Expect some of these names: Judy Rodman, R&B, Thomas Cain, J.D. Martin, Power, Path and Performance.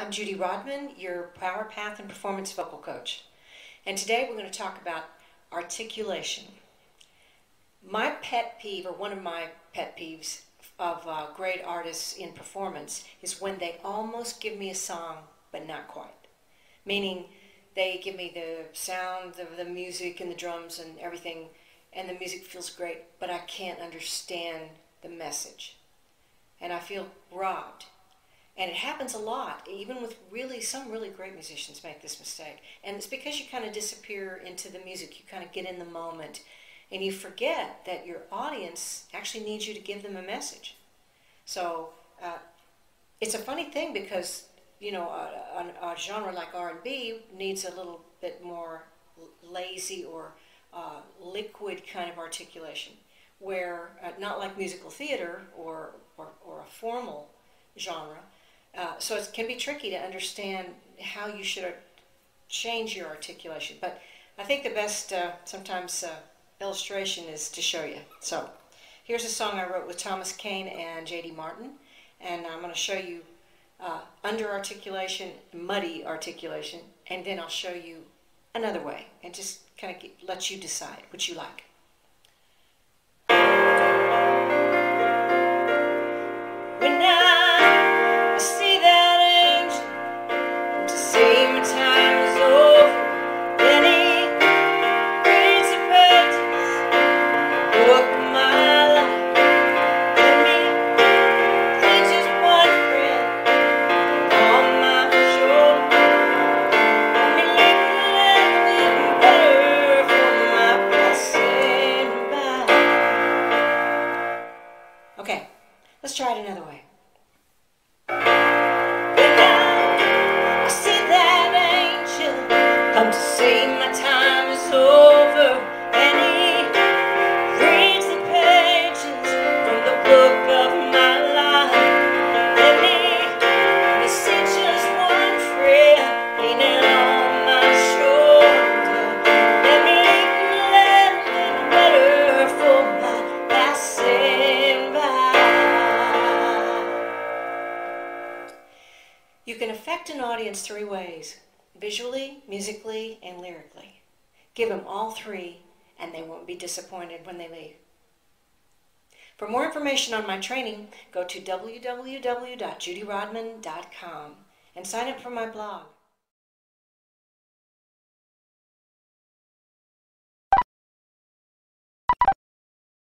I'm Judy Rodman, your Power, Path and Performance vocal coach. And today we're going to talk about articulation. My pet peeve, or one of my pet peeves of great artists in performance, is when they almost give me a song, but not quite. Meaning they give me the sound of the music and the drums and everything, and the music feels great, but I can't understand the message. And I feel robbed. And it happens a lot, even with some really great musicians make this mistake. And it's because you kind of disappear into the music, you kind of get in the moment, and you forget that your audience actually needs you to give them a message. So it's a funny thing because, you know, a genre like R&B needs a little bit more lazy or liquid kind of articulation, where not like musical theater or a formal genre. So it can be tricky to understand how you should change your articulation. But I think the best sometimes illustration is to show you. So here's a song I wrote with Thomas Cain and J.D. Martin. And I'm going to show you under-articulation, muddy articulation, and then I'll show you another way and just kind of let you decide what you like. Okay, let's try it another way. When I see that angel come to say my time is over, and he reads the pages from the book of my life, and he sees just one friend leaning on my shoulder, and he leaves a little letter for my passing. You can affect an audience three ways: visually, musically, and lyrically. Give them all three, and they won't be disappointed when they leave. For more information on my training, go to www.judyrodman.com and sign up for my blog.